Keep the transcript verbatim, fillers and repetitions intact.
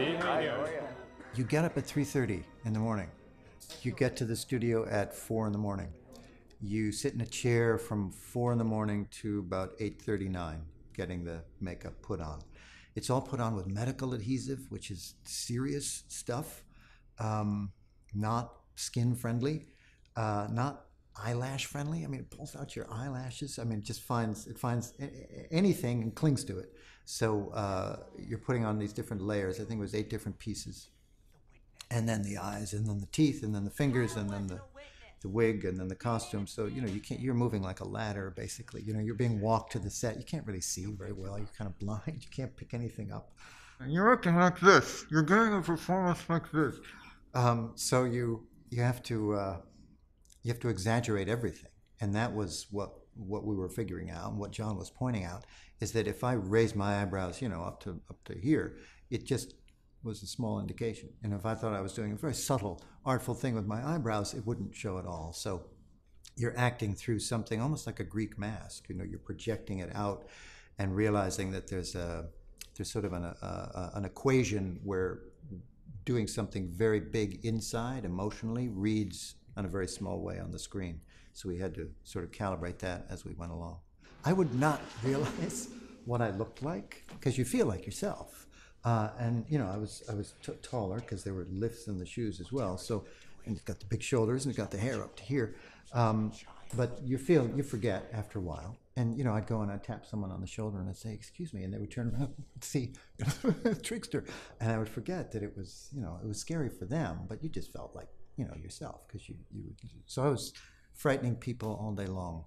Steve, how are you? How are you? You get up at three thirty in the morning. You get to the studio at four in the morning. You sit in a chair from four in the morning to about eight thirty-nine, getting the makeup put on. It's all put on with medical adhesive, which is serious stuff, um, not skin friendly, uh, not eyelash friendly. I mean, it pulls out your eyelashes. I mean, it just finds it finds anything and clings to it. So uh, you're putting on these different layers. I think it was eight different pieces, and then the eyes, and then the teeth, and then the fingers, and then the. the wig, and then the costume. So, you know, you can't, you're moving like a ladder, basically. You know, you're being walked to the set. You can't really see very well. You're kind of blind. You can't pick anything up. And you're acting like this. You're getting a performance like this. Um, so you you have to uh, you have to exaggerate everything. And that was what what we were figuring out, and what John was pointing out, is that if I raise my eyebrows, you know, up to up to here, it just was a small indication. And if I thought I was doing a very subtle, artful thing with my eyebrows, it wouldn't show at all. So you're acting through something almost like a Greek mask. You know, you're projecting it out and realizing that there's a there's sort of an, a, an equation where doing something very big inside emotionally reads in a very small way on the screen. So we had to sort of calibrate that as we went along. I would not realize what I looked like, because you feel like yourself. Uh, and you know, I was I was t taller because there were lifts in the shoes as well. So, and it's got the big shoulders and it's got the hair up to here. Um, but you feel you forget after a while. And you know, I'd go and I'd tap someone on the shoulder and I'd say, "Excuse me," and they would turn around and see trickster. And I would forget that it was you know it was scary for them, but you just felt like you know yourself because you you. So I was frightening people all day long.